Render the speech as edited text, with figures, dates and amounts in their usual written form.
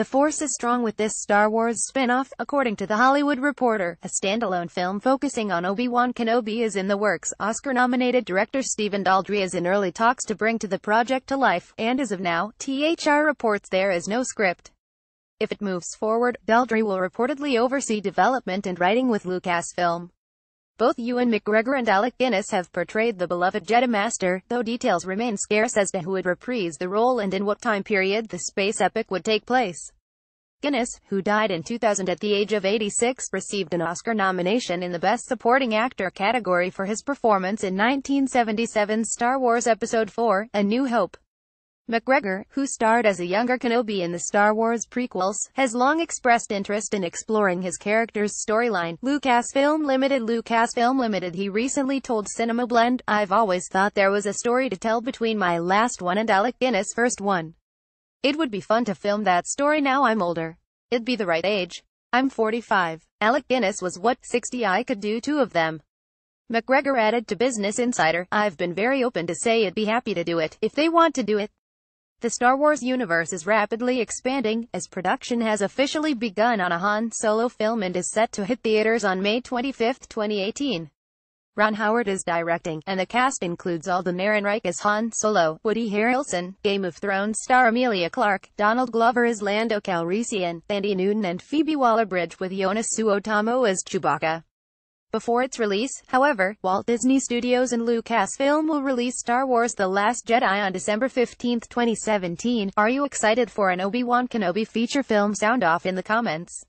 The Force is strong with this Star Wars spin-off, according to The Hollywood Reporter. A standalone film focusing on Obi-Wan Kenobi is in the works. Oscar-nominated director Steven Daldry is in early talks to bring the project to life, and as of now, THR reports there is no script. If it moves forward, Daldry will reportedly oversee development and writing with Lucasfilm. Both Ewan McGregor and Alec Guinness have portrayed the beloved Jedi Master, though details remain scarce as to who would reprise the role and in what time period the space epic would take place. Guinness, who died in 2000 at the age of 86, received an Oscar nomination in the Best Supporting Actor category for his performance in 1977's Star Wars Episode IV, A New Hope. McGregor, who starred as a younger Kenobi in the Star Wars prequels, has long expressed interest in exploring his character's storyline. Lucasfilm Limited he recently told Cinema Blend, "I've always thought there was a story to tell between my last one and Alec Guinness' first one. It would be fun to film that story now I'm older. It'd be the right age. I'm 45. Alec Guinness was what, 60? I could do two of them." McGregor added to Business Insider, "I've been very open to say I'd be happy to do it, if they want to do it." The Star Wars universe is rapidly expanding, as production has officially begun on a Han Solo film and is set to hit theaters on May 25, 2018. Ron Howard is directing, and the cast includes Alden Ehrenreich as Han Solo, Woody Harrelson, Game of Thrones star Emilia Clarke, Donald Glover as Lando Calrissian, Sandy Newton and Phoebe Waller-Bridge, with Jonas Suotamo as Chewbacca. Before its release, however, Walt Disney Studios and Lucasfilm will release Star Wars The Last Jedi on December 15, 2017. Are you excited for an Obi-Wan Kenobi feature film? Sound off in the comments.